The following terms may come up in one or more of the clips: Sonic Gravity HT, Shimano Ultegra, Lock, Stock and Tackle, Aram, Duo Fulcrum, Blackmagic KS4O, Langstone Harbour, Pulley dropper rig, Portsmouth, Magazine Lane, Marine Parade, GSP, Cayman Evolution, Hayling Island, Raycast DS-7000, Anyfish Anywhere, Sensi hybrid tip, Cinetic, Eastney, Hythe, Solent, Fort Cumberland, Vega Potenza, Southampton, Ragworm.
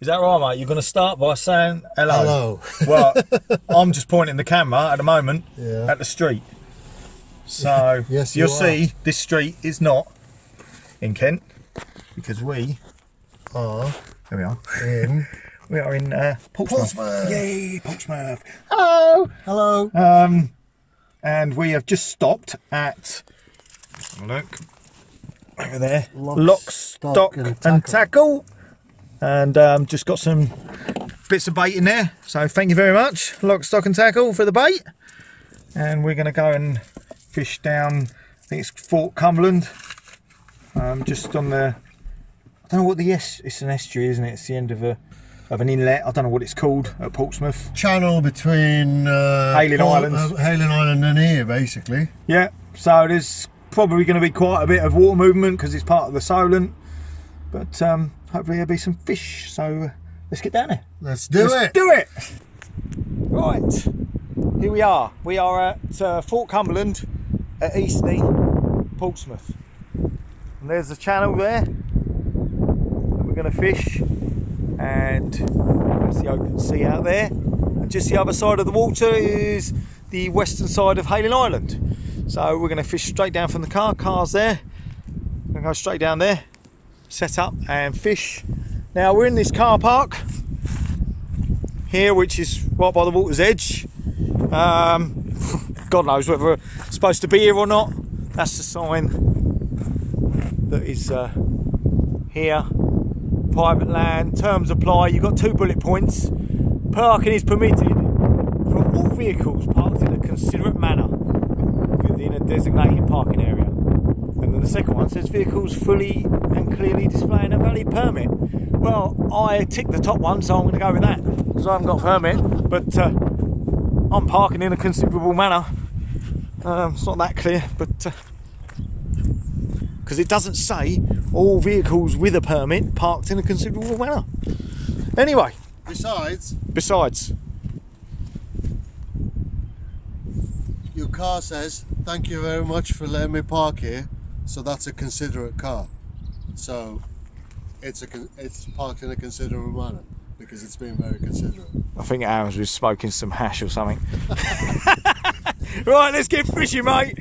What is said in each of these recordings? Is that right, mate? You're going to start by saying hello. Hello. Well, I'm just pointing the camera at the moment at the street. So yes, you'll see this street is not in Kent because we are. There we are. In. We are in Portsmouth. Portsmouth. Yay, Portsmouth. Hello. Hello. And we have just stopped at. Look. Over there, Lock, Stock and Tackle, and just got some bits of bait in there, so thank you very much, Lock, Stock and Tackle, for the bait. And we're going to go and fish down, I think it's Fort Cumberland, just on the, I don't know what the it's an estuary, isn't it? It's the end of an inlet. I don't know what it's called at Portsmouth. Channel between Hayling Island and here, basically. Yeah, so there's probably going to be quite a bit of water movement because it's part of the Solent, but hopefully there'll be some fish, so let's get down there. Let's do it. Right, here we are. We are at Fort Cumberland at Eastney, Portsmouth, and there's the channel there that we're going to fish, and that's the open sea out there, and just the other side of the water is the western side of Hayling Island. So we're going to fish straight down from the car. Car's there. We're going to go straight down there, set up and fish. Now we're in this car park here, which is right by the water's edge. God knows whether we're supposed to be here or not. That's the sign that is here. Private land, terms apply. You've got 2 bullet points. Parking is permitted for all vehicles parked in a considerate manner in a designated parking area. And then the second one says vehicles fully and clearly displaying a valid permit. Well, I ticked the top one, so I'm going to go with that because I haven't got a permit, but I'm parking in a considerable manner. It's not that clear, but because it doesn't say all vehicles with a permit parked in a considerable manner. Anyway, besides your car says thank you very much for letting me park here, so that's a considerate car, so it's parked in a considerable manner because it's been very considerate. I think Aram's was smoking some hash or something. Right, let's get fishing, mate.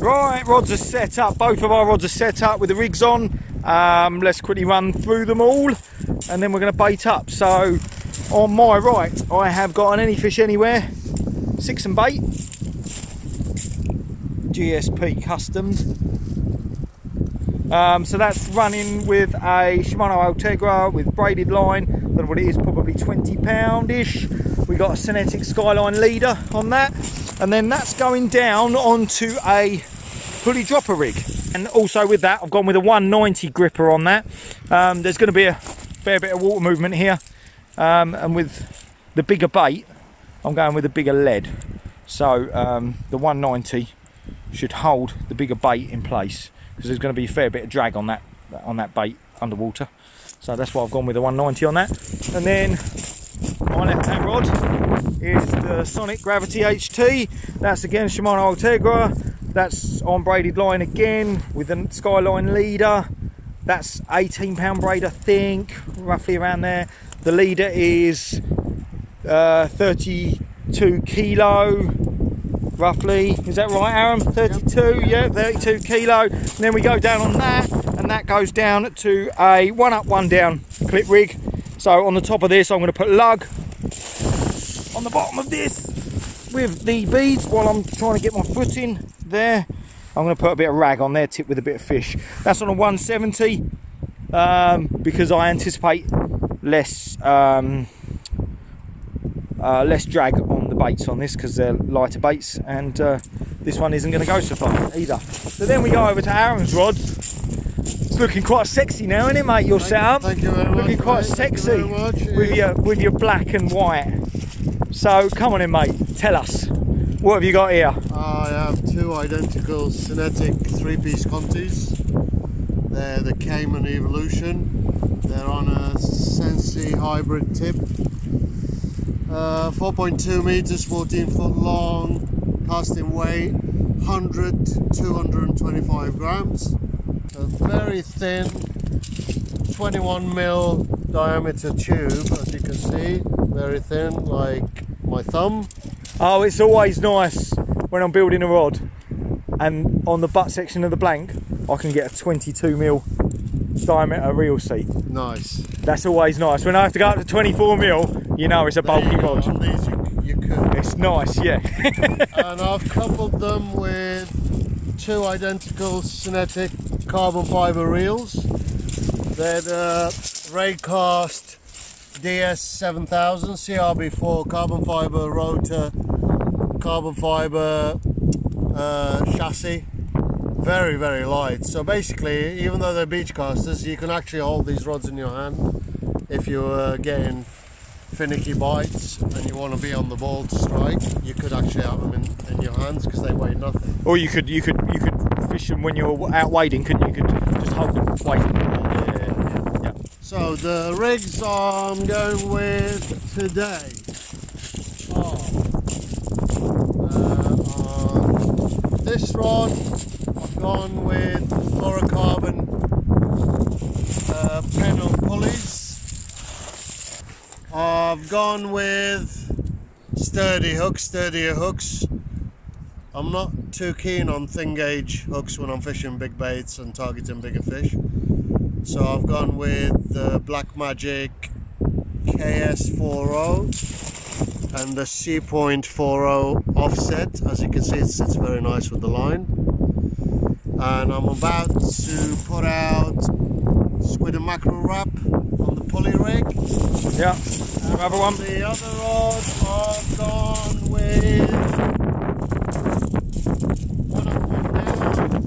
Right, rods are set up. Both of our rods are set up with the rigs on. Let's quickly run through them all and then we're going to bait up. So on my right I have got an Anyfish Anywhere 6 and bait GSP Customs. So that's running with a Shimano Ultegra with braided line. Don't know what it is, probably 20-pound ish. We got a Cinetic Skyline leader on that, and then that's going down onto a Pulley dropper rig. And also with that I've gone with a 190 gripper on that. There's going to be a fair bit of water movement here, and with the bigger bait I'm going with a bigger lead, so the 190 should hold the bigger bait in place because there's going to be a fair bit of drag on that bait underwater, so that's why I've gone with a 190 on that. And then my left hand rod is the Sonic Gravity HT. That's again Shimano Ultegra. That's on braided line again with a Skyline leader. That's 18-pound braid, I think, roughly around there. The leader is 32 kilo, roughly. Is that right, Aram? 32, yeah, 32 kilo. And then we go down on that, and that goes down to a 1-up, 1-down clip rig. So on the top of this, I'm going to put lug. On the bottom of this, with the beads, while I'm trying to get my foot in there, I'm going to put a bit of rag on there, tipped with a bit of fish. That's on a 170 because I anticipate less drag on the baits on this because they're lighter baits, and this one isn't going to go so far either. So then we go over to Aram's rods. Looking quite sexy now, isn't it, mate? Your setup. Thank you very much. Looking quite sexy with your black and white. So come on in, mate. Tell us, what have you got here? I have two identical Cinetic three-piece Contis. They're the Cayman Evolution. They're on a Sensi hybrid tip. 4.2 meters, 14 foot long, casting weight 100 to 225 grams. A very thin 21 mil diameter tube, as you can see, very thin, like my thumb. Oh, it's always nice when I'm building a rod and on the butt section of the blank I can get a 22 mil diameter reel seat. Nice. That's always nice. When I have to go up to 24 mil, you know it's a bulky rod. On these you could. It's nice, yeah. And I've coupled them with two identical Cinetic carbon fiber reels. They're the Raycast DS-7000 CRB4 carbon fiber rotor, carbon fiber chassis. Very, very light. So basically, even though they're beach casters, you can actually hold these rods in your hand if you're getting finicky bites and you want to be on the ball to strike. You could actually have them in your hands because they weigh nothing. Or you could fish them when you're out wading, couldn't you? You could just hold them waiting. Yeah. So the rigs I'm going with today are on this rod. I've gone with fluorocarbon pedal pulleys. I've gone with sturdier hooks. I'm not too keen on thin gauge hooks when I'm fishing big baits and targeting bigger fish. So I've gone with the Blackmagic KS4O and the C.40 offset. As you can see, it sits very nice with the line. And I'm about to put out squid and mackerel wrap on the pulley rig. Yeah, another one. The other rod I've gone with one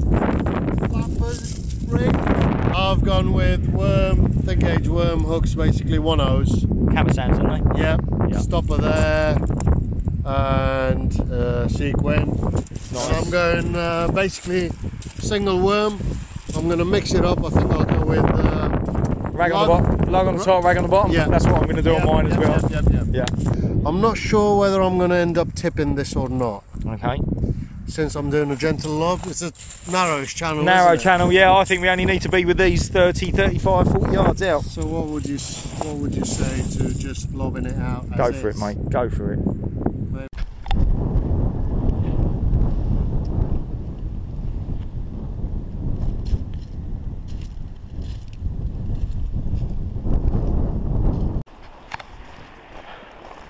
of my flappers rig. I've gone with thin gauge worm hooks, basically 1.0s. Camisans, aren't they? Yeah, stopper there and sequin. Nice. And I'm going basically single worm. I'm going to mix it up. I think I'll go with rag on the bottom, log on the top, rag on the bottom. Yeah. That's what I'm going to do on mine as well. Yeah. I'm not sure whether I'm going to end up tipping this or not. Okay. Since I'm doing a gentle log, it's a narrowish channel. Narrow channel, yeah. I think we only need to be with these 30, 35, 40 yards out. So what would you say to just lobbing it out? Go for it, mate. Go for it.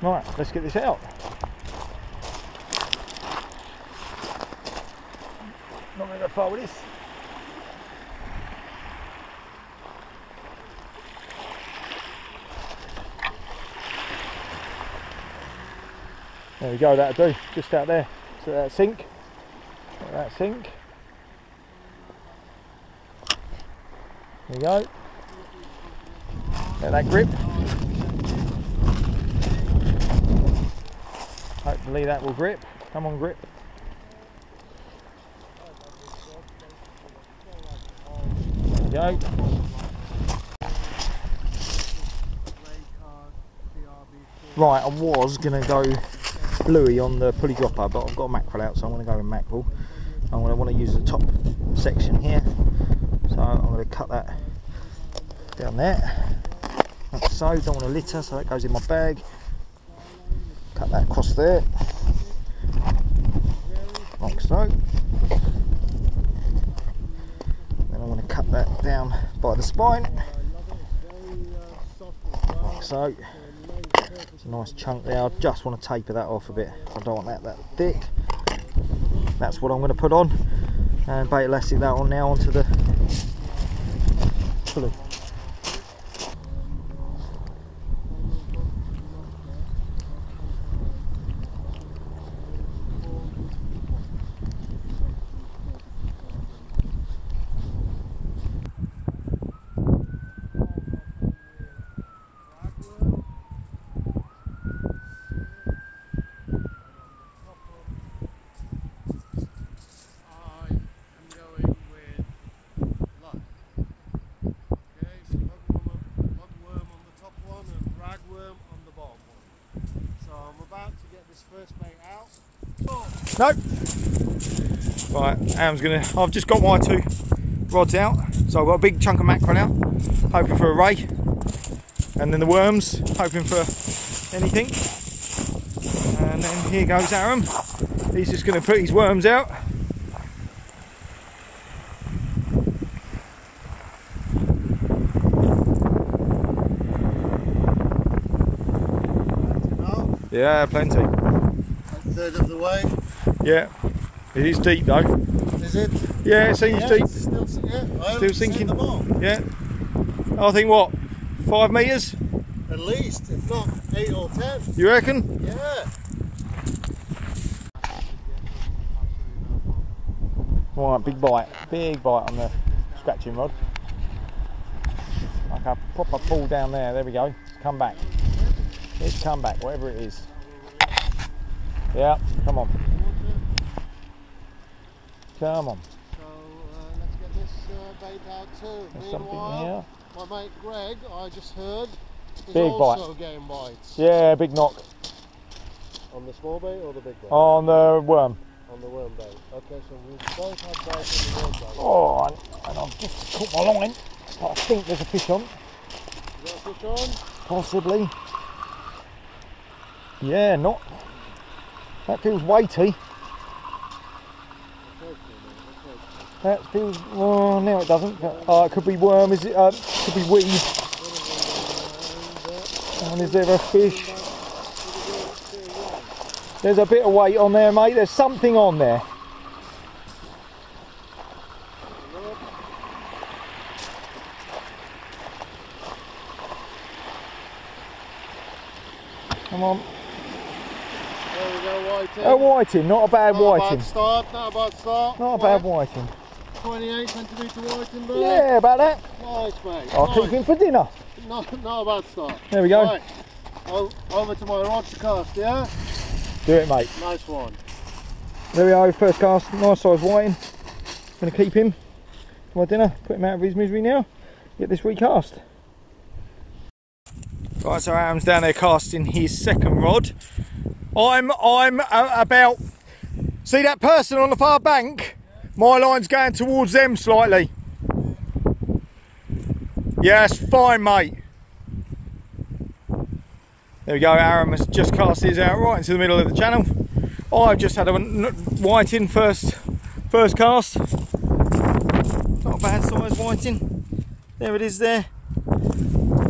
Right, let's get this out. Not going to go far with this. There we go, that'll do, just out there. So that sink, let that sink. There we go. Let that grip. Hopefully that will grip. Come on, grip. There we go. Right, I was going to go bluey on the pulley dropper, but I've got a mackerel out, so I'm going to go with mackerel. I'm going to want to use the top section here. So I'm going to cut that down there. Like so, don't want to litter, so that goes in my bag. Cut that across there, like so. Then I want to cut that down by the spine, like so. It's a nice chunk there. I just want to taper that off a bit. I don't want that thick. That's what I'm going to put on, and bait elastic that on now onto the pulley. this first bait out. Nope. Right, Aram's gonna, I've just got my two rods out. So I've got a big chunk of mackerel out, hoping for a ray. And then the worms, hoping for anything. And then here goes Aram. He's just gonna put his worms out. Yeah, plenty. A third of the way. Yeah. It is deep though. Is it? Yeah, it seems deep. Still sinking. Yeah. I think what? 5 metres? At least, if not 8 or 10. You reckon? Yeah. Alright, big bite. Big bite on the scratching rod. Like a proper pull down there. There we go. Come back. It's come back, whatever it is. Yeah, come on. Come on. So let's get this bait out too. There's meanwhile, something here. My mate Greg, I just heard, is big also bite. Getting bites. Yeah, big knock. On the small bait or the big bait? On the worm. On the worm bait. Okay, so we've both had bites on the worm bait. Oh, and I've just caught my line. I think there's a fish on. Is there a fish on? Possibly. Yeah, not. That feels weighty. That feels. Oh, no, it doesn't. Oh, it could be worm. Is it? Could be weed. And is there a fish? There's a bit of weight on there, mate. There's something on there. Come on. A whiting, not a bad whiting. Not a bad start. Not a bad whiting. 28 centimetre whiting, bro. Yeah, about that. Nice, mate. I'll keep him for dinner. Not a bad start. There we go. Right. Over to my rod to cast, yeah? Do it, mate. Nice one. There we go, first cast. Nice size whiting. Going to keep him for my dinner. Put him out of his misery now. Get this recast. Right, so Aram's down there casting his second rod. I'm about, see that person on the far bank? Yeah. My line's going towards them slightly. Yeah, it's fine, mate. There we go, Aram has just cast his out right into the middle of the channel. I've just had a whiting first cast. Not a bad size whiting. There it is there.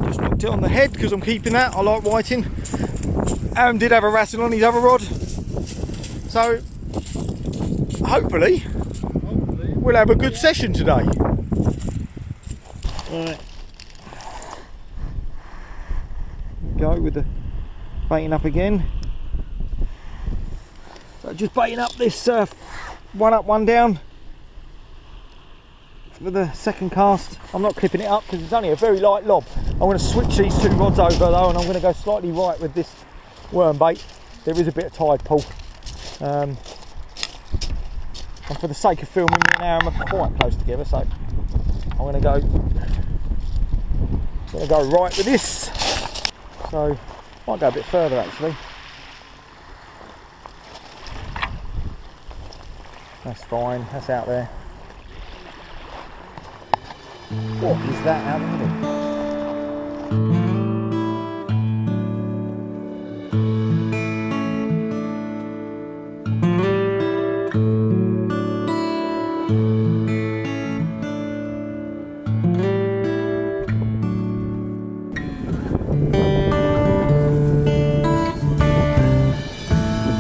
Just knocked it on the head because I'm keeping that. I like whiting. Aram did have a rattle on his other rod, so hopefully we'll have a good session today. Right. Go with the baiting up again. So just baiting up this one up, one down with the second cast. I'm not clipping it up because it's only a very light lob. I'm going to switch these two rods over though, and I'm going to go slightly right with this worm bait. There is a bit of tide pull, and for the sake of filming, me and Aram are quite close together, so I'm gonna go right with this. So might go a bit further actually. That's fine. That's out there. What is that out in the middle?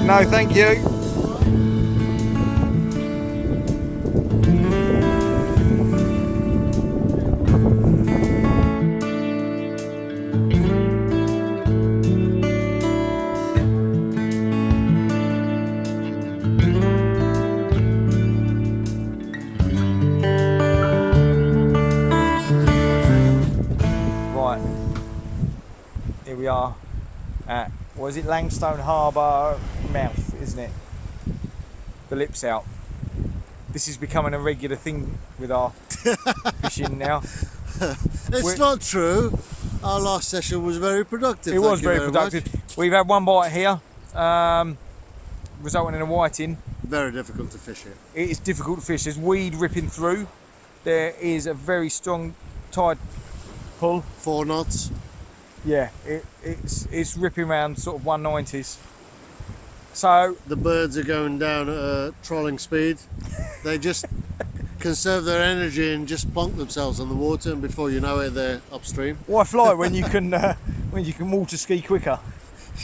No, thank you. Right, here we are at, what is it, Langstone Harbour mouth, isn't it? The lips out. This is becoming a regular thing with our fishing now. It's not true. Our last session was very productive. It was very productive. We've had one bite here, resulting in a whiting. Very difficult to fish here. It is difficult to fish. There's weed ripping through. There is a very strong tide pull. 4 knots. Yeah, it's ripping around sort of 190s. So the birds are going down at a trolling speed. They just conserve their energy and just bonk themselves on the water, and before you know it, they're upstream. Why fly when you can water ski quicker?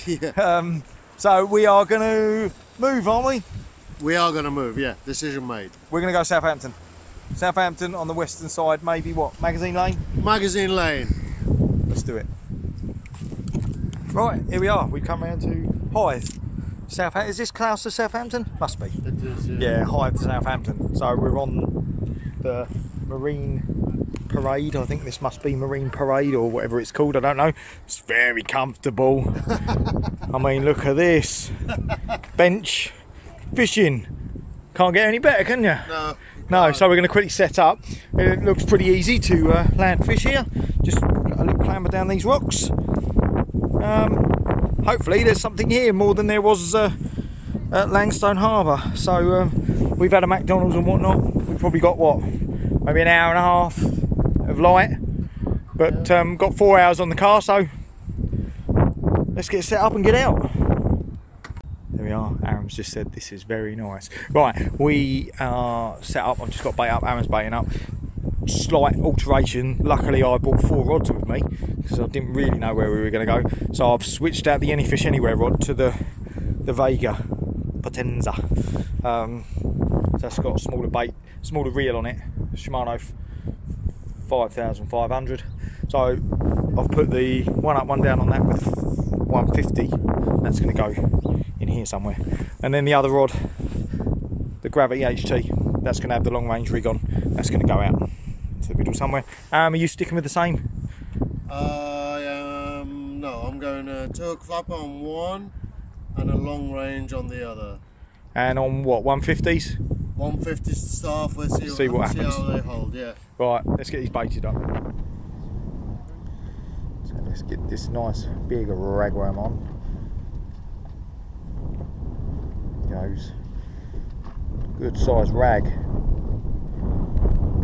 Yeah. So we are going to move, aren't we? We are going to move. Yeah. Decision made. We're going to go Southampton. Southampton on the western side, maybe what? Magazine Lane. Magazine Lane. Let's do it. Right, here we are. We've come round to Hythe. Southampton. Is this close to Southampton? Must be. It is, yeah. Yeah, Hythe to Southampton. So we're on the Marine Parade. I think this must be Marine Parade or whatever it's called. I don't know. It's very comfortable. I mean, look at this. Bench. Fishing. Can't get any better, can you? No. No, so we're going to quickly set up. It looks pretty easy to land fish here. Just a little clamber down these rocks. Hopefully there's something here more than there was at Langstone Harbour. So we've had a McDonald's and whatnot. We've probably got what, maybe an hour and a half of light, but got 4 hours on the car, so let's get set up and get out. There we are. Aram's just said this is very nice. Right, we are set up. I've just got bait up. Aram's baiting up. Slight alteration. Luckily I brought 4 rods with me because I didn't really know where we were going to go, so I've switched out the Anyfish Anywhere rod to the Vega Potenza. That's got smaller bait, smaller reel on it, Shimano 5500. So I've put the one up, one down on that with 150. That's going to go in here somewhere, and then the other rod, the Gravity HT, that's going to have the long range rig on. That's going to go out to the middle somewhere. Are you sticking with the same? No, I'm going to hook flapper on one and a long range on the other. And on what, 150s? 150s to start off with, see what happens. See how they hold, yeah. Right, let's get these baited up. So let's get this nice big ragworm on. Goes. Good size rag.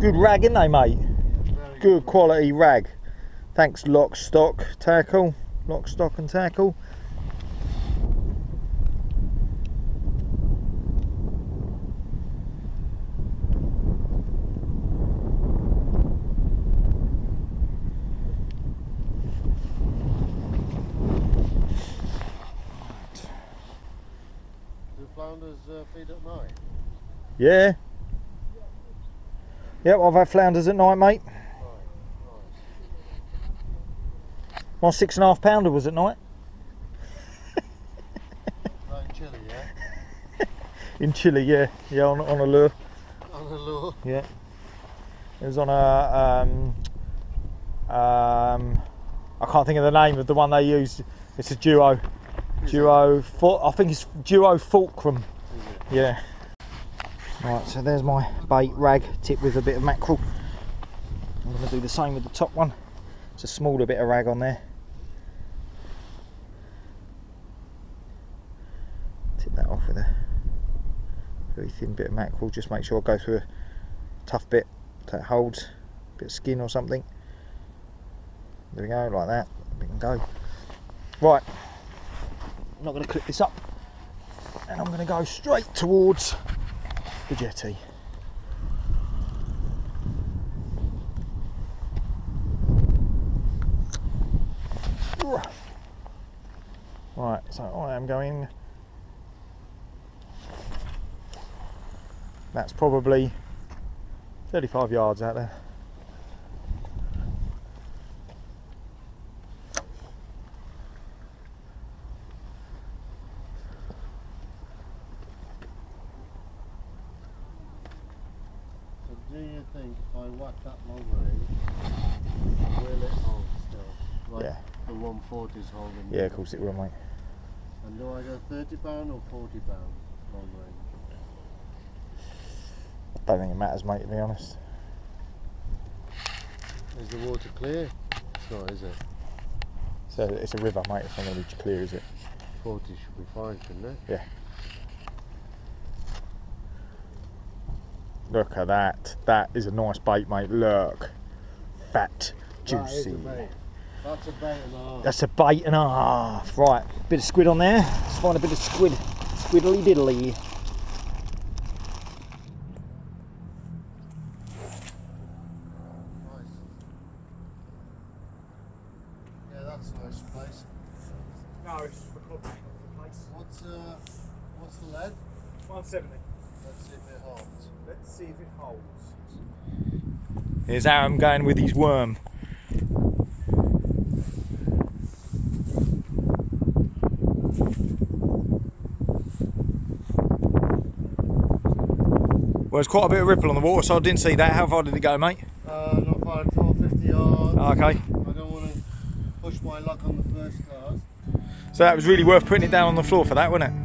Good rag, innit, mate? Good quality rag. Thanks, Lock, Stock, Tackle. Lock, Stock and Tackle. Right. Do flounders feed at night? Yeah. Yep, I've had flounders at night, mate. My 6.5 pounder was at night. Right, in Chile, yeah? In Chile, yeah. Yeah, on a lure. On a lure? Yeah. It was on a... I can't think of the name of the one they used. It's a Duo. I think it's Duo Fulcrum. Yeah. Right, so there's my bait rag tip with a bit of mackerel. I'm going to do the same with the top one. It's a smaller bit of rag on there. Tip that off with a very thin bit of mackerel. Just make sure I go through a tough bit that holds, a bit of skin or something. There we go, like that. We can go. Right, I'm not going to clip this up, and I'm going to go straight towards the jetty. Right, so I am going, that's probably 35 yards out there. Yeah, of course it will, mate. And do I go 30 pound or 40 pound long range? I don't think it matters, mate, to be honest. Is the water clear? It's not, is it? So it's a river, mate. It's not going to be clear, is it? 40 should be fine, shouldn't it? Yeah. Look at that. That is a nice bait, mate. Look. Fat, juicy. That's a bait and a half. That's a bait and a half. Right, bit of squid on there. Let's find a bit of squid. Squiddly diddly. Yeah, that's a nice place. No, it's just recovering off the place. What's the lead? 170. Let's see if it holds. Let's see if it holds. Here's Aram going with his worm. Well, there's quite a bit of ripple on the water, so I didn't see that. How far did it go, mate? Not far at all, 50 yards. Okay. I don't want to push my luck on the first cast. So that was really worth putting it down on the floor for that, wasn't it?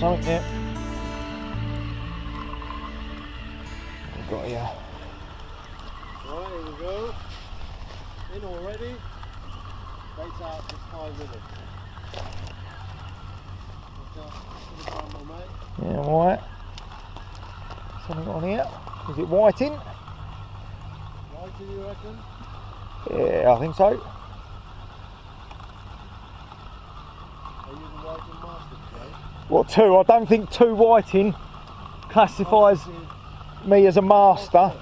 Something here. We've got here. Right, here we go. In already. Bait's out for 5 minutes. Yeah, alright. Something on here. Is it whiting? Whiting, you reckon? Yeah, I think so. Are you the whiting master today? What, two? I don't think two whiting classifies me as a master.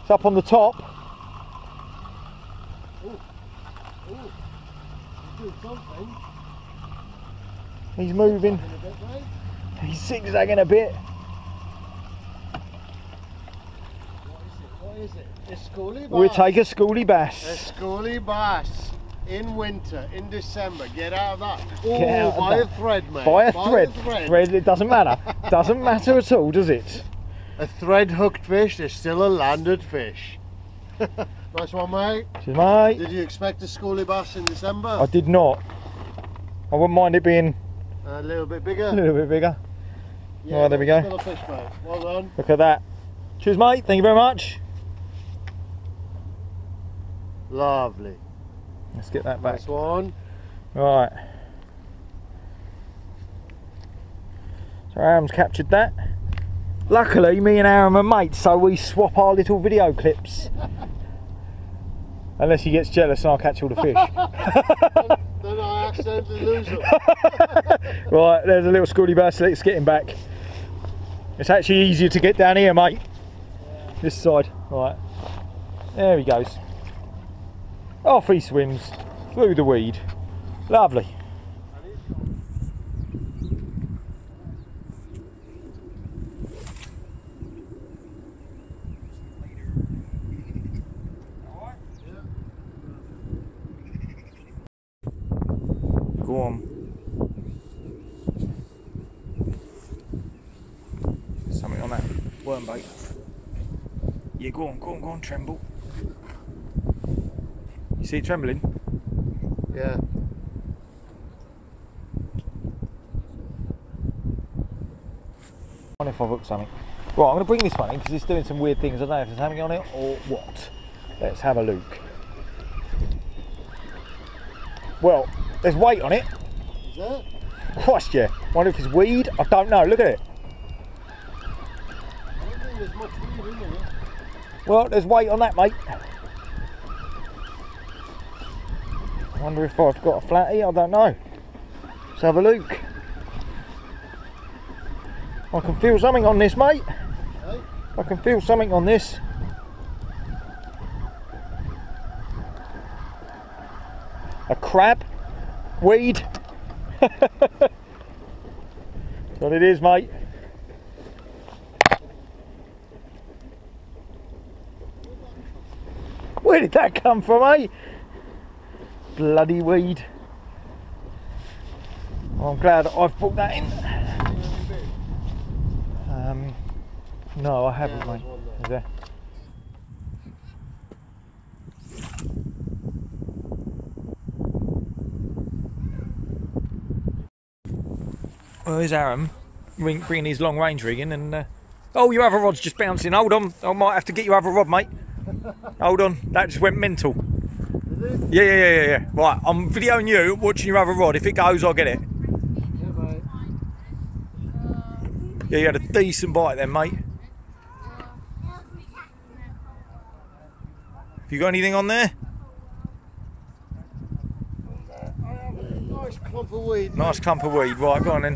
It's up on the top. Ooh. Ooh. He's doing something. He's moving. He's zigzagging a bit. What is it? What is it? It's schoolie bass. We'll take a schoolie bass. A schoolie bass. In winter, in December, get out of that. Oh, by a thread, mate. By a thread. It doesn't matter. Doesn't matter at all, does it? A thread hooked fish is still a landed fish. Nice one, mate. Cheers, mate. Did you expect a schoolie bass in December? I did not. I wouldn't mind it being a little bit bigger. A little bit bigger. Yeah, all right, there we go. Still a fish, mate. Well done. Look at that. Cheers, mate. Thank you very much. Lovely. Let's get that back. Nice one. Right. So Aram's captured that. Luckily, me and Aram are mates, so we swap our little video clips. Unless he gets jealous and I'll catch all the fish. Then I accidentally lose them. Right, there's a little schoolie bass. Let's get him back. It's actually easier to get down here, mate. Yeah. This side. Right. There he goes. Off he swims through the weed. Lovely. Go on. Something on that worm bait. Yeah, go on, go on, go on, tremble. You see it trembling? Yeah. I wonder if I've hooked something. Right, I'm going to bring this one in because it's doing some weird things. I don't know if there's something on it or what. Let's have a look. Well, there's weight on it. Is there? Christ, yeah. Wonder if it's weed? I don't know. Look at it. I don't think there's much weed in there. Well, there's weight on that, mate. I wonder if I've got a flatty. I don't know. Let's have a look. I can feel something on this, mate. Hey? I can feel something on this. A crab, weed. That's what it is, mate. Where did that come from, eh? Bloody weed. Well, I'm glad I've booked that in. No, I haven't, mate. Is there? Well, there's Aram bringing his long range rig in, and oh, your other rod's just bouncing. Hold on, I might have to get your other rod, mate. Hold on, that just went mental. Did it? Yeah. Right, I'm videoing you watching your other rod. If it goes, I'll get it. Yeah, mate. Yeah, you had a decent bite then, mate. Have you got anything on there? Clump of weed, nice clump of weed. Right, go on then.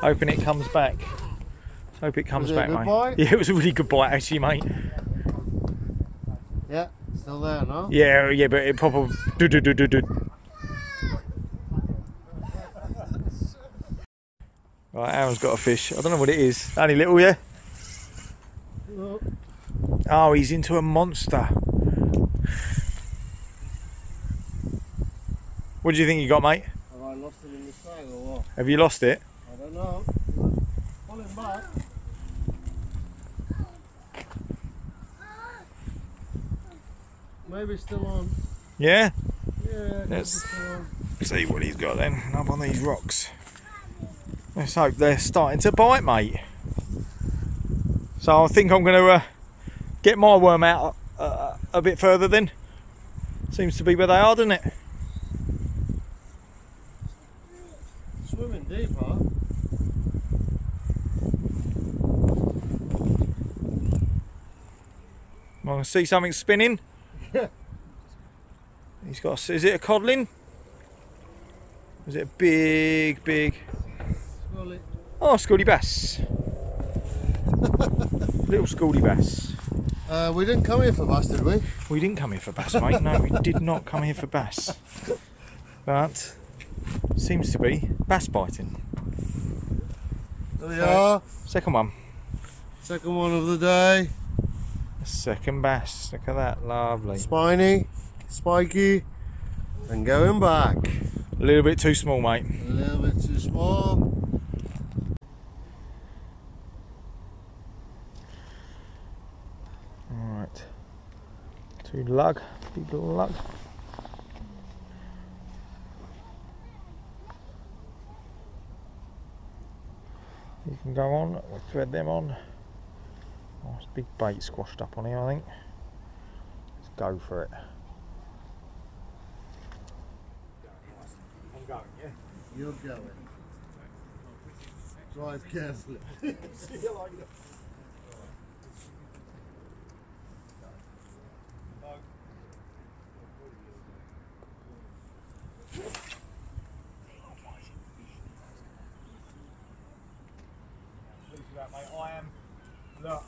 Hoping it comes back. Let's hope it comes back, mate. Bite? Yeah, it was a really good bite, actually, mate. Yeah, still there, no? Yeah, but it probably Right, Aaron's got a fish. I don't know what it is. Only little, yeah. No. Oh, he's into a monster. What do you think you got, mate? Have I lost it in the sail or what? Have you lost it? I don't know. Pull him back. Maybe it's still on. Yeah? Yeah, let's see what he's got then, up on these rocks. Let's hope they're starting to bite, mate. So I think I'm going to get my worm out a bit further then. Seems to be where they are, doesn't it? Swimming deep, huh? I can see something spinning. He's got. Is it a codling? Is it a big? Scully. Oh, Scaldy bass. Little Scaldy bass. We didn't come here for bass, did we? We didn't come here for bass, mate. No, we did not come here for bass. But seems to be bass biting. There we are. Second one. Second one of the day. A second bass. Look at that, lovely. Spiny, spiky, and going back. A little bit too small, mate. A little bit too small. Alright. Two lug, big lug. You can go on, we'll thread them on. Nice big bait squashed up on here, I think. Let's go for it. I'm going, yeah? You're going. Drive carefully. See you later.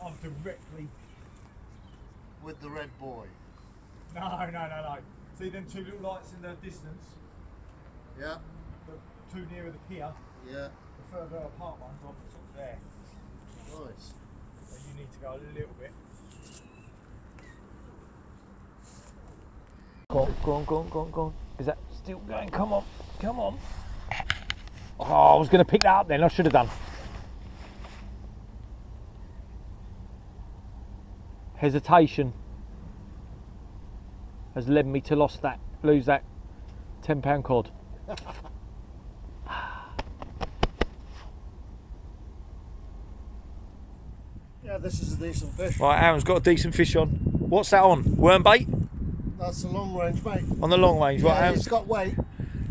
I'm directly with the red boy. No. See them two little lights in the distance? Yeah. The two nearer the pier. Yeah. The further apart ones are sort of there. Nice. So you need to go a little bit. Go on. Is that still going? Come on. Oh, I was going to pick that up then. I should have done. Hesitation has led me to lose that £10 cod. Yeah, this is a decent fish. Right, Aaron's got a decent fish on. What's that on? Worm bait? That's the long range, mate. On the long range, yeah, right? It's got weight.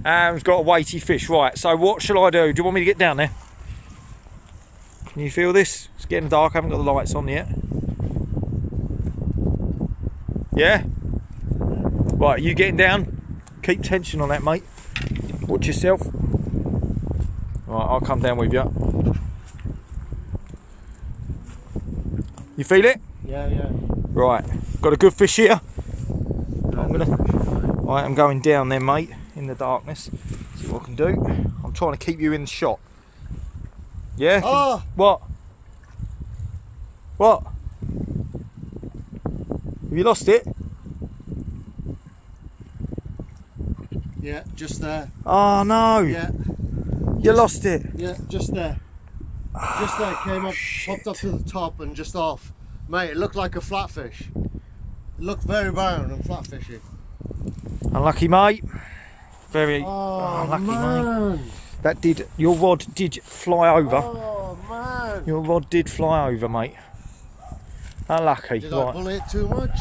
and we've got a weighty fish. Right, so what shall I do? Do you want me to get down there? Can you feel this? It's getting dark, I haven't got the lights on yet. Yeah? Right, you getting down? Keep tension on that, mate. Watch yourself. Right, I'll come down with you. You feel it? Yeah, yeah. Right, got a good fish here. I'm going down there, mate, in the darkness. See what I can do. I'm trying to keep you in the shot. Yeah? Oh. What? What? Have you lost it? Yeah, just there. Oh no! Yeah. You lost it? Yeah, just there. Just there, came up, popped up to the top and just off. Mate, it looked like a flatfish. It looked very round and flatfishy. Unlucky, mate. Very unlucky, man. Mate. That did, your rod did fly over. Oh, man. Your rod did fly over, mate. Unlucky. Did I pull it too much?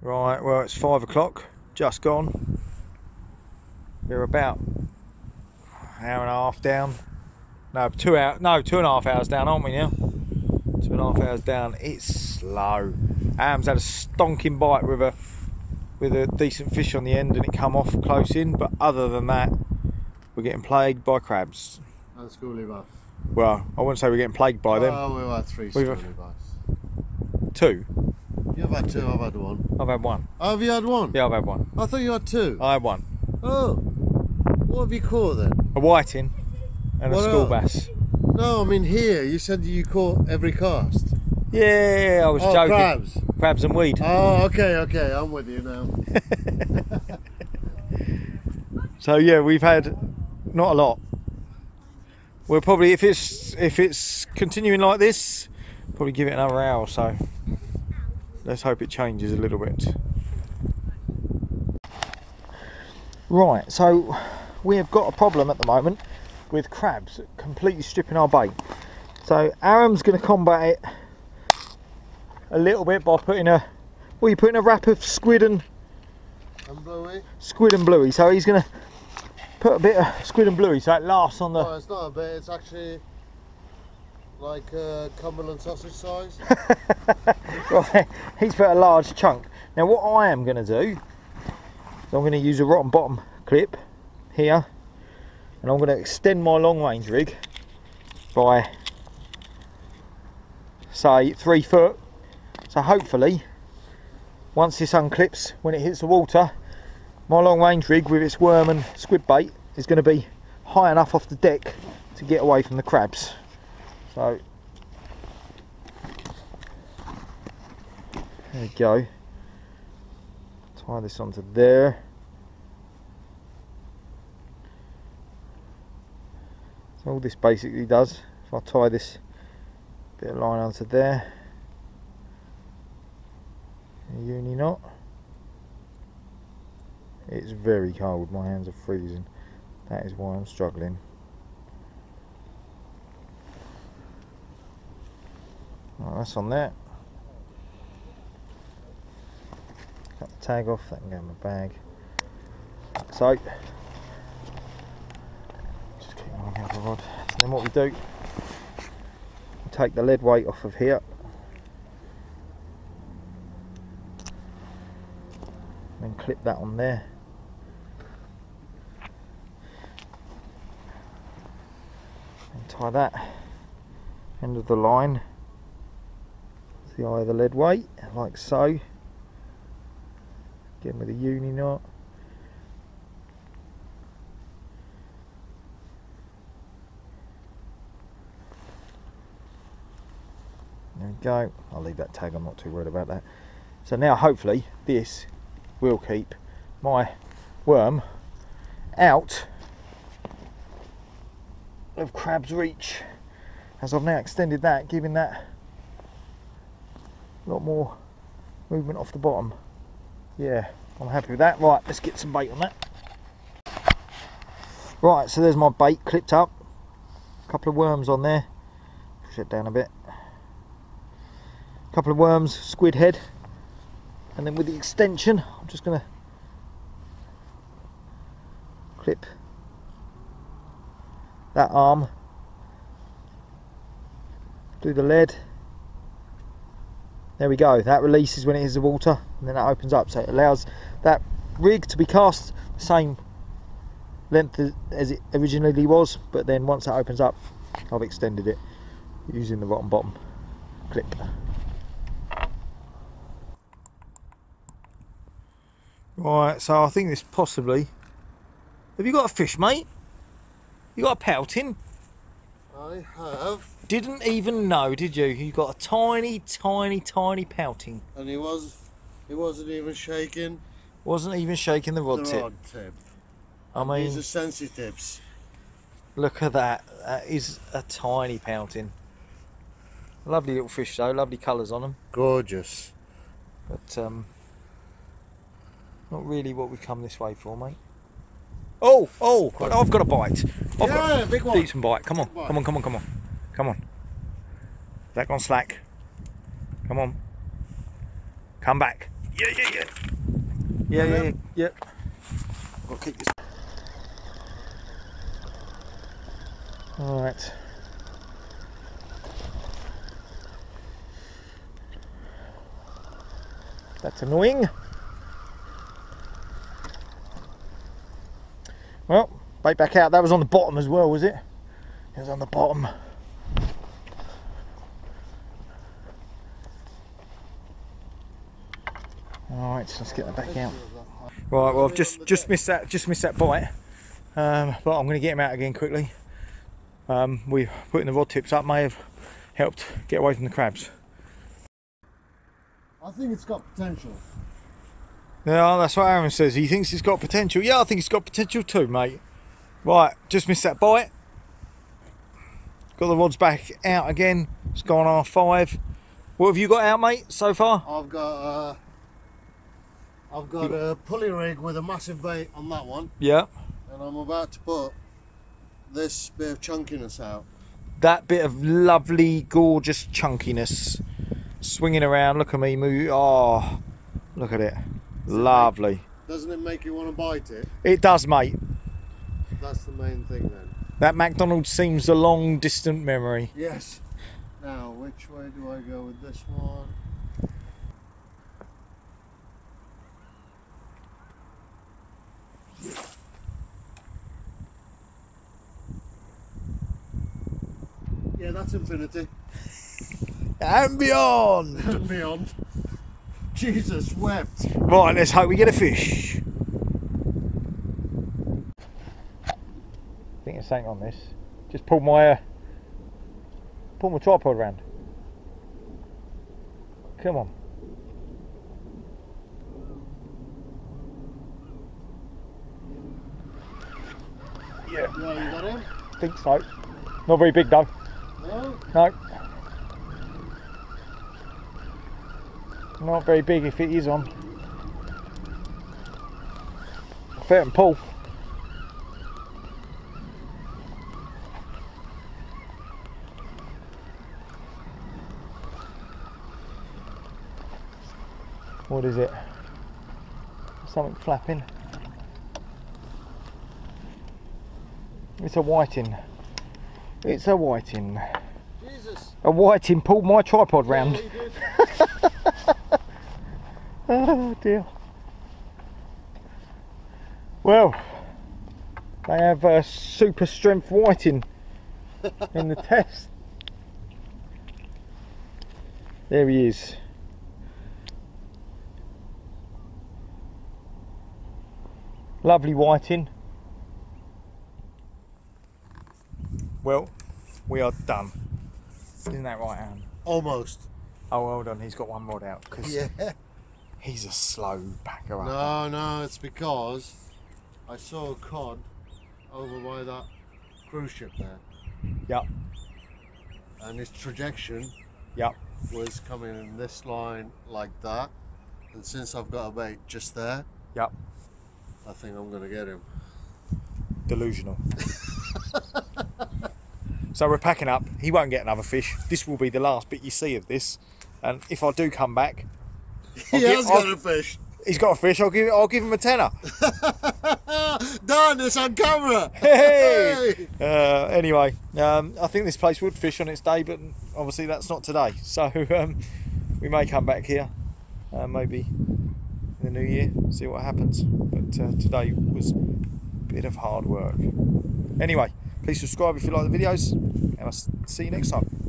Right, well, it's 5 o'clock, just gone. We're about an hour and a half down. No, 2 hours, no, 2.5 hours down, aren't we now? 2.5 hours down, it's slow. Aram's had a stonking bite with a decent fish on the end and it come off close in, but other than that, we're getting plagued by crabs. And schoolie bass. Well, I wouldn't say we're getting plagued by them. Oh, we've had 3 schoolie bass. 2? You've had 2, I've had 1. I've had 1. Oh, have you had 1? Yeah, I've had 1. I thought you had 2. I had 1. Oh, what have you caught then? A whiting and a school bass. No, I mean here, you said you caught every cast. Yeah, I was joking. Crabs. Crabs and weed. Oh, okay, okay, I'm with you now. So yeah, we've had not a lot. We'll probably, if it's continuing like this, probably give it another hour or so. Let's hope it changes a little bit. Right, so we have got a problem at the moment with crabs completely stripping our bait. So Aram's going to combat it a little bit by putting a, well, you're putting a wrap of squid and bluey. Squid and bluey. So he's going to put a bit of squid and bluey so it lasts on the. No, it's not a bit. It's actually like Cumberland sausage size. Right, he's put a large chunk. Now what I am going to do, so I'm going to use a rotten bottom clip here, and I'm going to extend my long range rig by say 3 foot. So hopefully once this unclips, when it hits the water, my long range rig with its worm and squid bait is going to be high enough off the deck to get away from the crabs. So there we go. Tie this onto there. So all this basically does, if I tie this bit of line onto there, a uni knot. It's very cold, my hands are freezing. That is why I'm struggling. Right, that's on there. Cut the tag off, that can go in my bag. So just keep on the other rod. And then what we do, we take the lead weight off of here. Then clip that on there. And tie that end of the line to the eye of the lead weight, like so. Again with a uni knot. There we go. I'll leave that tag, I'm not too worried about that. So now hopefully this will keep my worm out of crab's reach, as I've now extended that, giving that a lot more movement off the bottom. Yeah, I'm happy with that. Right, let's get some bait on that. Right, so there's my bait clipped up, a couple of worms on there, push it down a bit, a couple of worms, squid head, and then with the extension I'm just going to clip that arm through the lead. There we go, that releases when it hits the water and then that opens up, so it allows that rig to be cast the same length as it originally was, but then once that opens up I've extended it using the bottom clip. Right, so I think this possibly... Have you got a fish, mate? You got a pouting? I have. Didn't even know, did you? You got a tiny, tiny, tiny pouting. And he wasn't even shaking. Wasn't even shaking the rod tip. I mean, these are Sensi tips. Look at that. That is a tiny pouting. Lovely little fish though. Lovely colours on them. Gorgeous. But not really what we've come this way for, mate. Oh, oh! I've got a bite. I've got a big one. Decent bite. Come on, come on, come on, come on, come on. Is that gone slack? Come on. Come back. Yeah, yeah, yeah. Yeah, yeah, yeah. Yeah. I've got to keep this. All right. That's annoying. Well, bait back out. That was on the bottom as well, was it? It was on the bottom. All right, let's get that back out. Right, well, I've just missed that bite, but I'm going to get him out again quickly. We putting the rod tips up may have helped get away from the crabs. I think it's got potential. Yeah, that's what Aram says. He thinks it's got potential. Yeah, I think it's got potential too, mate. Right, just missed that bite. Got the rods back out again. It's gone R5. What have you got out, mate, so far? I've got a pulley rig with a massive bait on that one. Yeah. And I'm about to put this bit of chunkiness out. That bit of lovely, gorgeous chunkiness swinging around. Look at me move. Oh, look at it. Lovely. Doesn't it make you want to bite it? It does, mate. That's the main thing then. That McDonald's seems a long distant memory. Yes. Now, which way do I go with this one? Yeah, that's infinity. And beyond. And beyond. Jesus wept. Right, let's hope we get a fish. I think there's something on this. Just pull my tripod around. Come on. Yeah. Yeah, you got him? I think so. Not very big though. No? No. Not very big if it is on. I felt him pull. What is it? Something flapping. It's a whiting. It's a whiting. Jesus. A whiting pulled my tripod round. Yeah, oh dear. Well, they have a super strength whiting in the test. There he is. Lovely whiting. Well, we are done. Isn't that right, Alan? Almost. Oh, well done. He's got one rod out. Cause yeah. He's a slow packer up. No, no, it's because I saw a cod over by that cruise ship there. Yep. And his trajectory, yep, was coming in this line like that. And since I've got a bait just there, yep, I think I'm going to get him. Delusional. So we're packing up. He won't get another fish. This will be the last bit you see of this. And if I do come back, He has got a fish. He's got a fish. I'll give him a tenner. Done. It's on camera. Hey. Anyway, I think this place would fish on its day, but obviously that's not today. So we may come back here, maybe in the new year, see what happens. But today was a bit of hard work. Anyway, please subscribe if you like the videos, and I'll see you next time.